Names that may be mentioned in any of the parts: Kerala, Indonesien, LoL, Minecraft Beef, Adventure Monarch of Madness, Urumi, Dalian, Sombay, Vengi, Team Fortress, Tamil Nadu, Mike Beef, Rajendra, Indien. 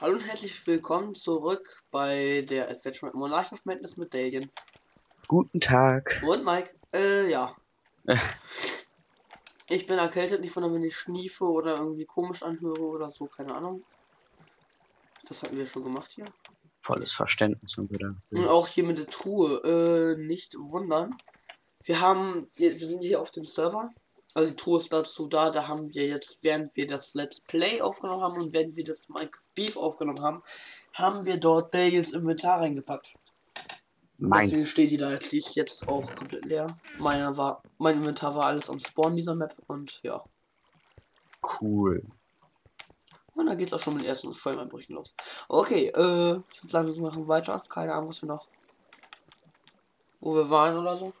Hallo und herzlich willkommen zurück bei der Adventure Monarch of Madness mit Dalian. Guten Tag. Und Mike. Ja. Ich bin erkältet, nicht von dem, wenn ich schniefe oder irgendwie komisch anhöre oder so, keine Ahnung. Das hatten wir schon gemacht hier. Volles Verständnis und wieder. Und auch hier mit der Truhe. Nicht wundern. Wir sind hier auf dem Server. Also die Truhe ist dazu da, da haben wir jetzt, während wir das Let's Play aufgenommen haben und während wir das Mike Beef aufgenommen haben, haben wir dort Dalians Inventar reingepackt. Deswegen steht die da jetzt auch komplett leer. Mein Inventar war alles am Spawn dieser Map und ja. Cool. Und da geht's auch schon mit den ersten Vollmeinbrüchen los. Okay, ich würde sagen, wir machen weiter. Keine Ahnung, was wir noch... Wo wir waren oder so.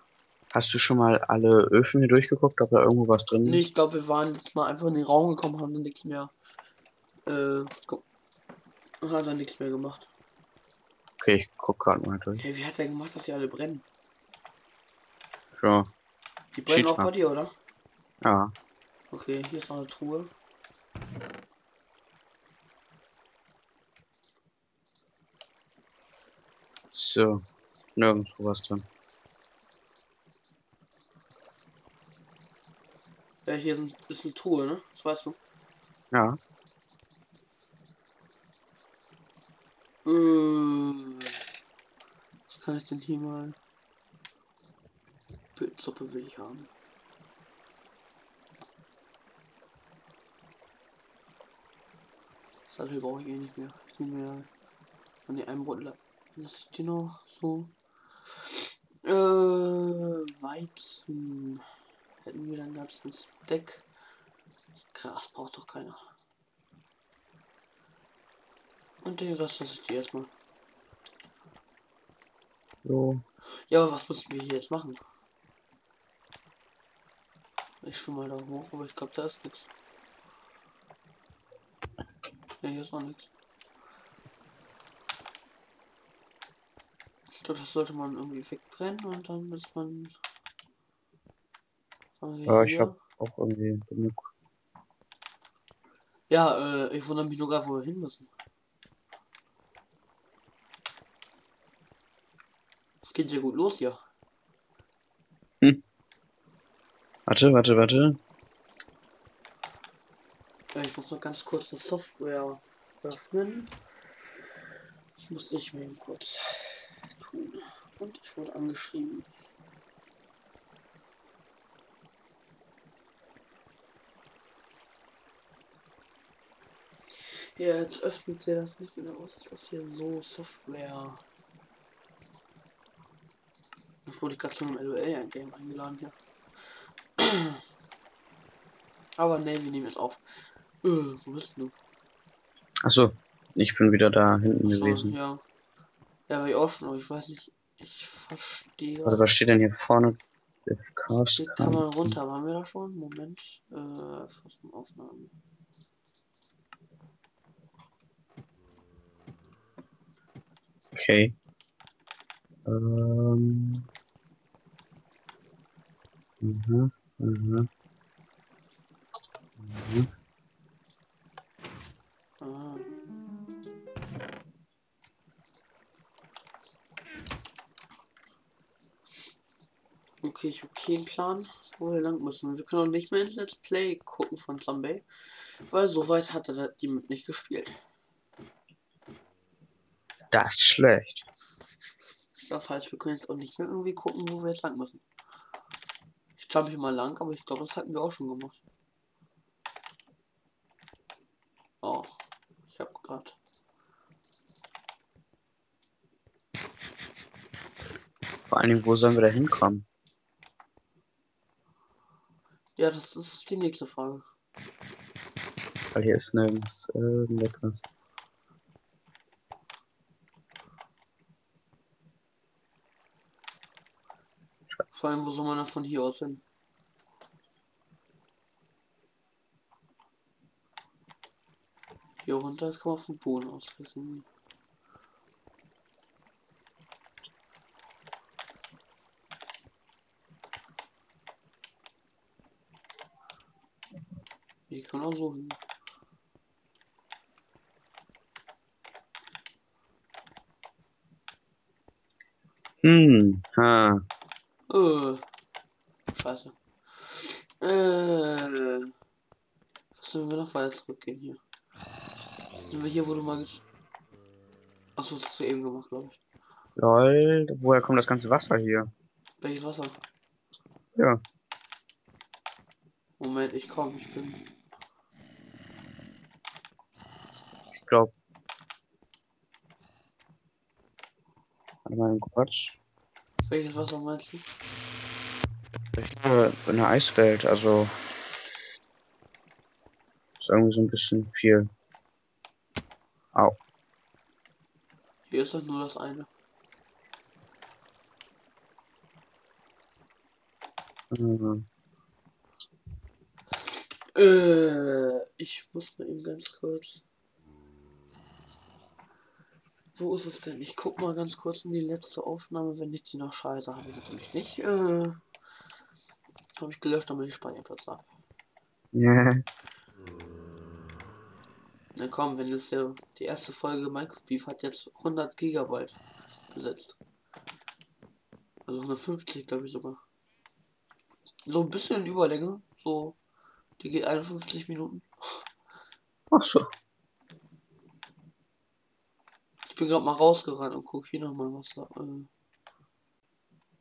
Hast du schon mal alle Öfen hier durchgeguckt, ob da irgendwo was drin ist? Nee, ich glaube, wir waren jetzt mal einfach in den Raum gekommen, haben dann nichts mehr. Hat dann nichts mehr gemacht. Okay, ich guck gerade mal durch. Hey, wie hat der gemacht, dass die alle brennen? Ja. Die brennen auch bei dir, oder? Ja. Okay, hier ist noch eine Truhe. So, nirgendwo was drin. Hier ist eine Truhe, ne? Das weißt du. Ja. Was kann ich denn hier mal? Pilzsuppe will ich haben. Das hier brauche ich eh nicht mehr. Ich nehme an die Einbrot. Das ist die noch so. Weizen. Hätten wir dann ganz einen Stack. Gras braucht doch keiner. Und den Rest lasse ich dir erstmal. So. Ja, aber was müssen wir hier jetzt machen? Ich schwimm mal da hoch, aber ich glaube, da ist nichts. Ja, hier ist auch nichts. Ich glaube, das sollte man irgendwie wegbrennen und dann muss man... Ja, ich habe auch irgendwie genug. Ja, ich wundere mich nur gar, wo wir hin müssen. Es geht ja gut los hier. Hm. Warte. Ja, ich muss noch ganz kurz eine Software öffnen. Das muss ich mir eben kurz tun. Und ich wurde angeschrieben. Ja, jetzt öffnet ihr das nicht genau aus. Ist das hier so Software? Ich wurde gerade schon im LoL-Game eingeladen hier. Ja. Aber ne, wir nehmen jetzt auf. Wo bist du? Achso, ich bin wieder da hinten gewesen. Ja. Ja, war ich auch schon, aber ich weiß nicht. Ich verstehe. Warte, was steht denn hier vorne? Hier kann man runter, waren wir da schon? Moment. Fast eine Aufnahme. Okay. Okay, ich habe keinen Plan, wo wir lang müssen. Wir können auch nicht mehr ins Let's Play gucken von Sombay, weil soweit hat er die mit nicht gespielt. Das ist schlecht. Das heißt, wir können jetzt auch nicht mehr irgendwie gucken, wo wir jetzt lang müssen. Ich jump hier mal lang, aber ich glaube, das hatten wir auch schon gemacht. Oh, ich habe gerade... Vor allem, wo sollen wir da hinkommen? Ja, das ist die nächste Frage. Weil hier ist nirgends Leckeres. Vor allem, wo soll man da von hier aus hin? Hier runter kann man auf den Boden ausrichten. Hier kann man auch so hin. Ha. Scheiße. Was sollen wir noch weiter zurückgehen hier? Sind wir hier, wo du mal... Achso, das hast du eben gemacht, glaube ich. Lol, woher kommt das ganze Wasser hier? Welches Wasser? Ja. Moment, ich komme, ich bin... Ich glaube... Warte mal, ein Quatsch. Welches Wasser meinst du? Ich glaube, eine Eiswelt, also... Ist irgendwie so ein bisschen viel. Au. Hier ist doch nur das eine. Ich muss mal eben ganz kurz. Wo ist es denn? Ich guck mal ganz kurz in die letzte Aufnahme, wenn ich die noch scheiße habe, ich natürlich nicht. Habe ich gelöscht, damit ich Speicherplatz habe. Ja. Na komm, wenn das ja die erste Folge Minecraft Beef hat jetzt 100 Gigabyte besetzt. Also 150, glaube ich sogar. So ein bisschen Überlänge, so. Die geht 51 Minuten. Ach so. Ich bin gerade mal rausgerannt und guck hier nochmal was da.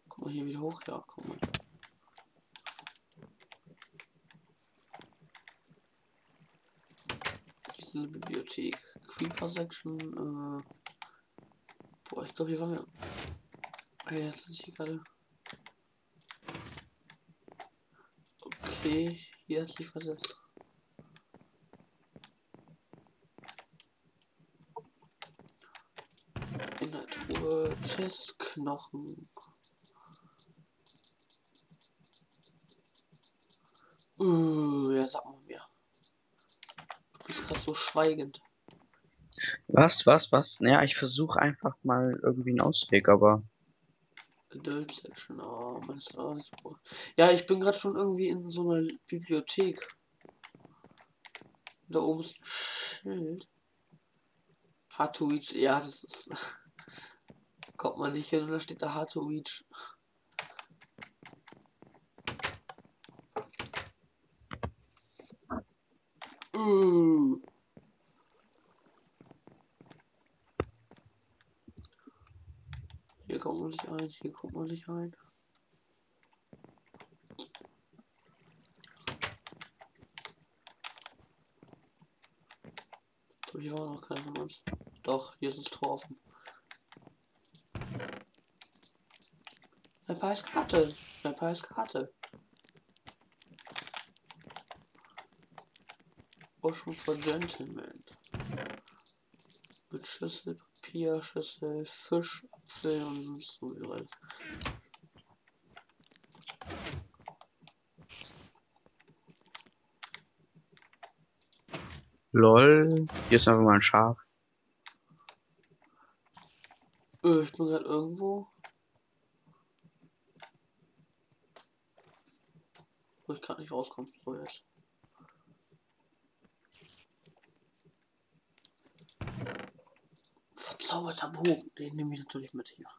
Guck mal hier wieder hoch, ja, guck mal. Diese Bibliothek. Creeper Section, Boah, ich glaube hier waren wir. Hey, jetzt sind hier gerade. Okay, hier hat sich versetzt. In der Truhe Chest Knochen. Ja, sag mal mir. Du bist gerade so schweigend. Was? Naja, ich versuche einfach mal irgendwie einen Ausweg, aber... Adult Section, oh, man ist auch nicht so. Ja, ich bin gerade schon irgendwie in so einer Bibliothek. Da oben ist ein Schild. Hard to reach, ja, das ist... Kommt man nicht hin und da steht da Hard to reach. Hier kommt man nicht rein, hier kommt man nicht rein. Ich glaube, hier war noch keiner von uns. Doch, hier ist das Tor offen. Ein paar ist Karte. Ocean for Gentlemen. Mit Schüssel, Papier, Schüssel, Fisch, Apfel und so weiter. LOL, hier ist einfach mal ein Schaf. Ich bin gerade irgendwo. Wo ich gerade nicht rauskomme, so jetzt. Verzauberter Bogen, den nehme ich natürlich mit hier.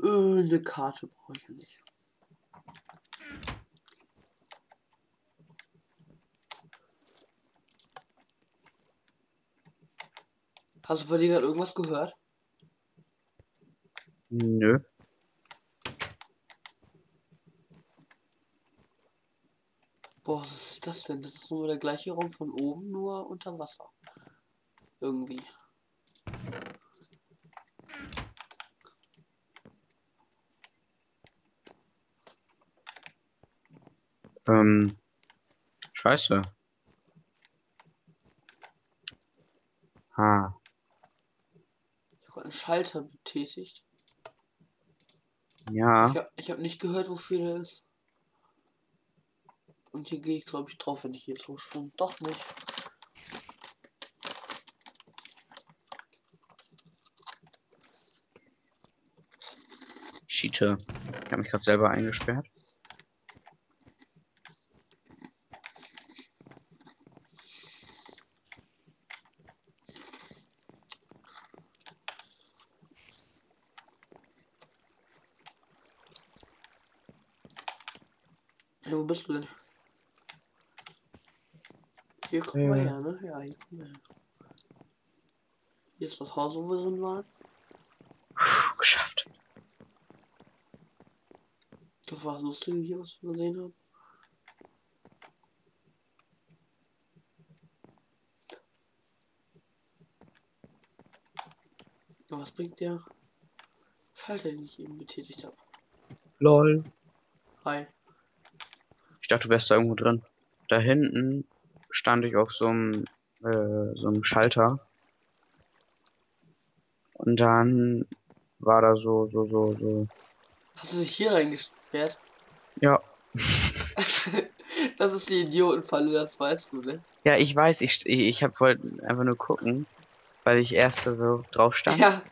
Eine Karte brauche ich ja nicht. Hast du bei dir gerade irgendwas gehört? Nö. Boah, was ist das denn? Das ist nur der gleiche Raum von oben, nur unter Wasser. Irgendwie. Scheiße. Ha. Ich habe einen Schalter betätigt. Ja. Ich hab nicht gehört, wofür der ist. Und hier gehe ich, glaube ich, drauf, wenn ich hier so schwimme. Doch nicht. Cheater. Ich habe mich gerade selber eingesperrt. Hey, wo bist du denn? Hier, guck mal her, ne? Ja, hier, guck mal her. Hier ist das Haus, wo wir drin waren. Puh, geschafft. Das war das Lustige hier, was wir gesehen haben. Was bringt der Schalter, den ich eben betätigt habe? LOL. Hi. Ich dachte, du wärst da irgendwo drin. Da hinten stand ich auf so einem Schalter. Und dann war da so. Hast du dich hier reingesperrt? Ja. Das ist die Idiotenfalle, das weißt du, ne? Ja, ich weiß, ich wollte einfach nur gucken, weil ich erst da so drauf stand. Ja.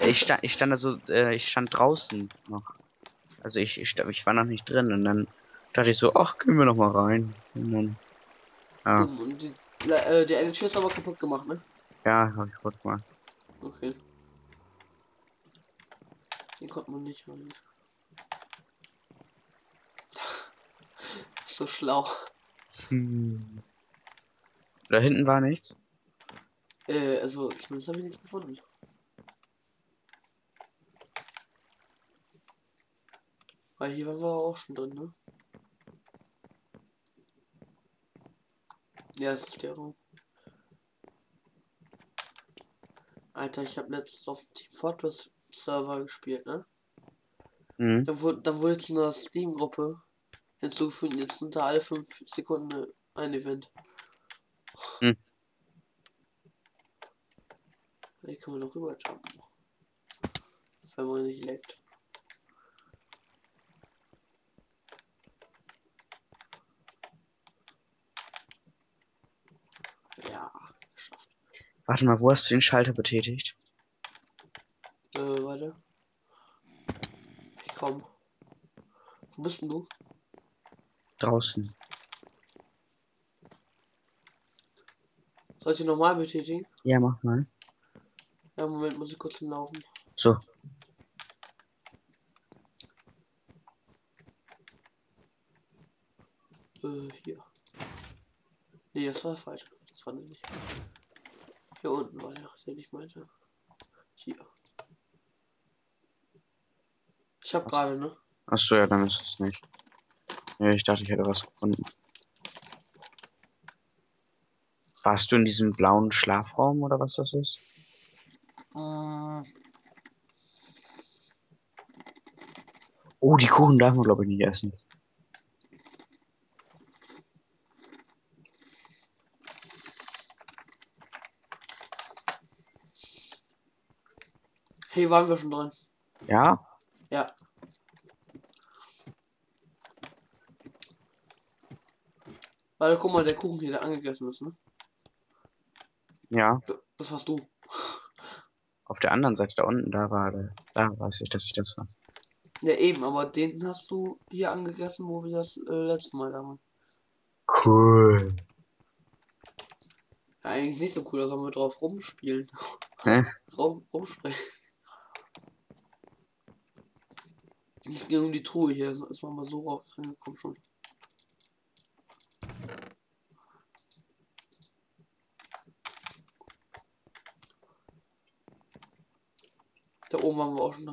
Ich stand da so, ich stand draußen noch. Also ich war noch nicht drin und dann dachte ich so, ach, können wir noch mal rein. Und dann, ja. Und die eine Tür ist aber kaputt gemacht, ne? Ja, hab ich kaputt gemacht. Okay. Hier kommt man nicht rein. So schlau. Hm. Da hinten war nichts. Also zumindest habe ich nichts gefunden. Weil hier waren wir auch schon drin, ne? Ja, es ist der Raum. Alter, ich habe letztens auf dem Team Fortress Server gespielt, ne? Mhm. Dann wurde jetzt eine Steam-Gruppe hinzugefügt. Jetzt sind da alle 5 Sekunden ein Event. Mhm. Hier kann man noch rüber jumpen. Wenn man nicht leckt. Ja, geschafft. Warte mal, wo hast du den Schalter betätigt? Warte. Ich komm. Wo bist denn du? Draußen. Soll ich ihn nochmal betätigen? Ja, mach mal. Ja, Moment, muss ich kurz hinlaufen. So. Hier. Nee, das war falsch. Das war nicht. Hier unten war der, den ich meinte. Hier. Ich hab gerade, ne? Achso, ja, dann ist es nicht. Ja, ich dachte, ich hätte was gefunden. Warst du in diesem blauen Schlafraum oder was das ist? Oh, die Kuchen darf man glaube ich nicht essen. Hey, waren wir schon drin? Ja? Ja. Warte, guck mal, der Kuchen hier, der angegessen ist, ne? Ja. Das warst du. Auf der anderen Seite da unten, da weiß ich, dass ich das war. Ja eben, aber den hast du hier angegessen, wo wir das letzte Mal da waren. Cool. Ja, eigentlich nicht so cool, da sollen wir drauf rumspielen. Hä? Rumspringen. Es ging um die Truhe hier, das ist man mal so rauf reingekommen schon. Da oben waren wir auch schon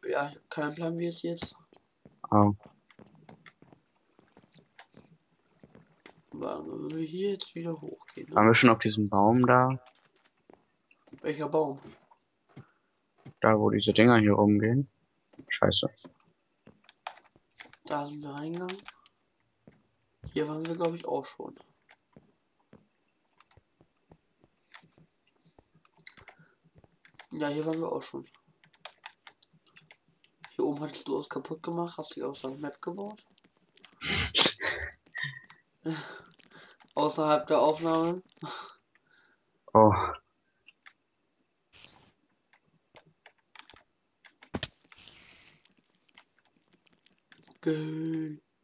dran. Ja, kein Plan, wie es jetzt. Oh. Wenn wir hier jetzt wieder hochgehen. Ne? Waren wir schon auf diesem Baum da? Welcher Baum? Da, wo diese Dinger hier rumgehen. Scheiße. Da sind wir reingegangen. Hier waren wir, glaube ich, auch schon. Ja, hier waren wir auch schon. Hier oben hattest du es kaputt gemacht, hast dich aus der Map gebaut. Außerhalb der Aufnahme. Oh.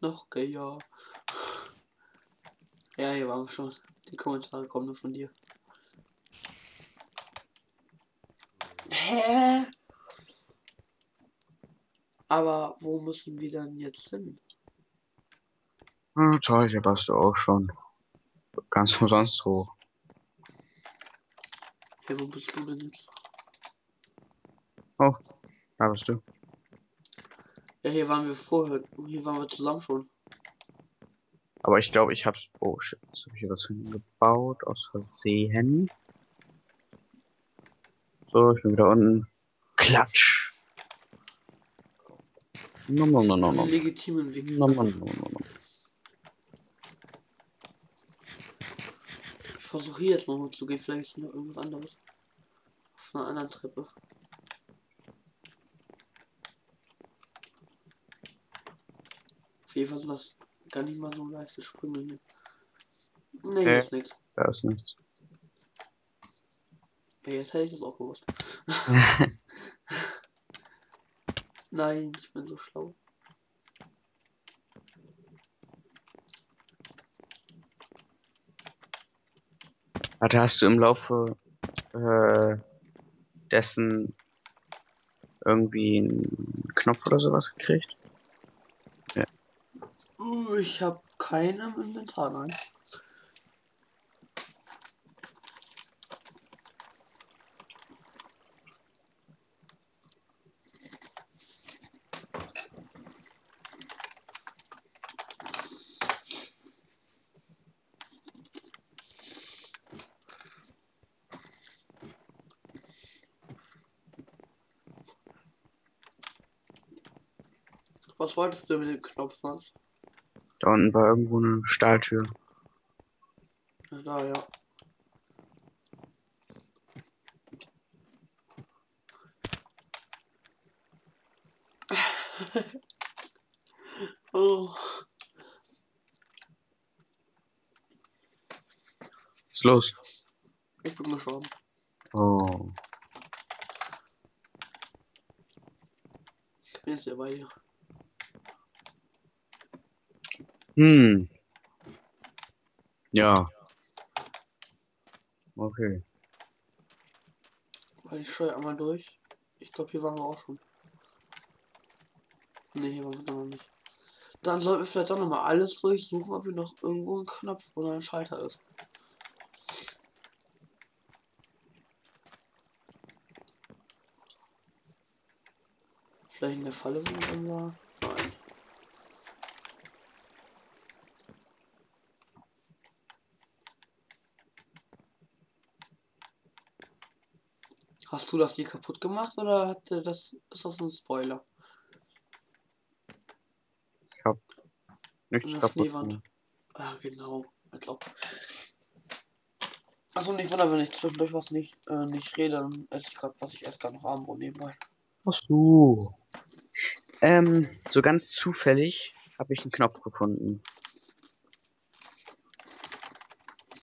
Noch geiler. Ja, hier waren wir schon. Die Kommentare kommen nur von dir. Aber wo müssen wir dann jetzt hin? Sorry, hier warst du auch schon. Ganz umsonst hoch. Hey, wo bist du denn jetzt? Oh, da bist du. Ja, hier waren wir vorher. Hier waren wir zusammen schon. Aber ich glaube, ich hab's. Oh shit, jetzt habe ich hier was hingebaut. Aus Versehen. So, ich bin wieder unten. Klatsch! No, no, no, no, no. Legitimen Weg. No, no, no, no, no. Ich versuche hier jetzt mal hochzugehen. Vielleicht ist noch irgendwas anderes. Auf einer anderen Treppe. Auf jeden Fall sind das gar nicht mal so leichte Sprünge hier. Nee, hier ist nichts. Da ist nichts. Ey, jetzt hätte ich das auch gewusst. Nein, ich bin so schlau. Warte, hast du im Laufe dessen irgendwie einen Knopf oder sowas gekriegt? Ja. Ich habe keinen im Inventar, nein. Was wolltest du mit dem Knopf sonst? Da unten war irgendwo eine Stahltür. Da, ja. Oh. Was ist los? Ich bin gestorben. Oh. Ich bin jetzt wieder bei dir. Hm. Ja. Okay. Weil ich scheue einmal durch. Ich glaube, hier waren wir auch schon. Ne, hier waren wir noch nicht. Dann sollten wir vielleicht auch nochmal alles durchsuchen, ob hier noch irgendwo ein Knopf oder ein Schalter ist. Vielleicht in der Falle sind wir irgendwann. Hast du das hier kaputt gemacht oder hat das, ist das ein Spoiler? Ich hab nichts kaputt Schneewand. Gemacht. Ah, genau. Als ob. Achso, nicht wunder, wenn ich zwischendurch was nicht rede, dann esse ich gerade, was ich erst gerade noch haben und nebenbei. Ach so. So ganz zufällig habe ich einen Knopf gefunden.